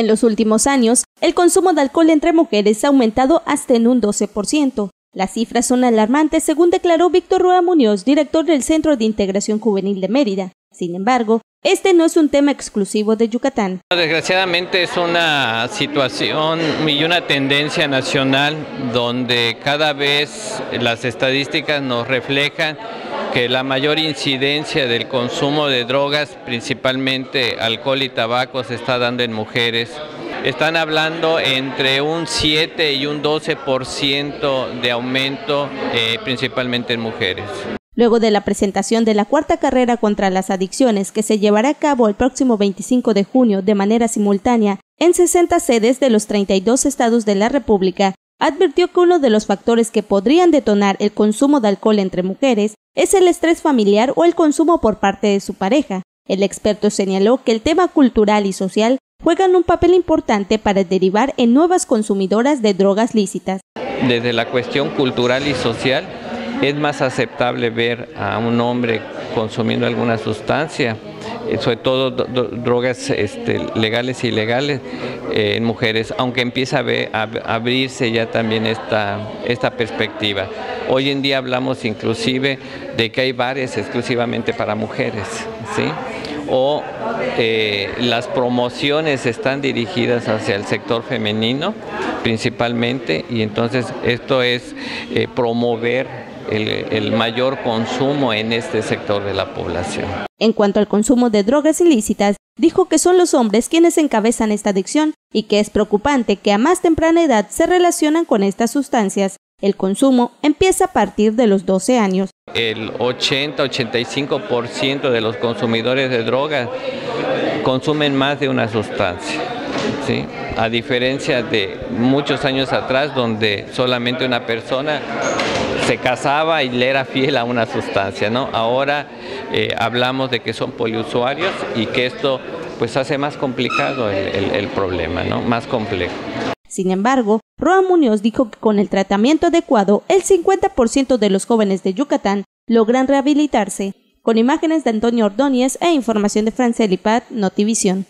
En los últimos años, el consumo de alcohol entre mujeres ha aumentado hasta en un 12%. Las cifras son alarmantes, según declaró Víctor Rueda Muñoz, director del Centro de Integración Juvenil de Mérida. Sin embargo, este no es un tema exclusivo de Yucatán. Desgraciadamente es una situación y una tendencia nacional donde cada vez las estadísticas nos reflejan que la mayor incidencia del consumo de drogas, principalmente alcohol y tabaco, se está dando en mujeres. Están hablando entre un 7 y un 12% de aumento, principalmente en mujeres. Luego de la presentación de la cuarta carrera contra las adicciones, que se llevará a cabo el próximo 25 de junio de manera simultánea en 60 sedes de los 32 estados de la República, advirtió que uno de los factores que podrían detonar el consumo de alcohol entre mujeres es el estrés familiar o el consumo por parte de su pareja. El experto señaló que el tema cultural y social juegan un papel importante para derivar en nuevas consumidoras de drogas lícitas. Desde la cuestión cultural y social es más aceptable ver a un hombre consumiendo alguna sustancia, sobre todo drogas legales e ilegales en mujeres, aunque empieza a abrirse ya también esta perspectiva. Hoy en día hablamos inclusive de que hay bares exclusivamente para mujeres, ¿sí? O las promociones están dirigidas hacia el sector femenino principalmente, y entonces esto es promover el mayor consumo en este sector de la población. En cuanto al consumo de drogas ilícitas, dijo que son los hombres quienes encabezan esta adicción y que es preocupante que a más temprana edad se relacionan con estas sustancias. El consumo empieza a partir de los 12 años. El 80-85% de los consumidores de drogas consumen más de una sustancia, ¿sí? A diferencia de muchos años atrás, donde solamente una persona se casaba y le era fiel a una sustancia, ¿no? Ahora hablamos de que son poliusuarios y que esto pues hace más complicado el problema, ¿no? Más complejo. Sin embargo, Rueda Muñoz dijo que con el tratamiento adecuado, el 50% de los jóvenes de Yucatán logran rehabilitarse. Con imágenes de Antonio Ordóñez e información de Francelipat, Notivision.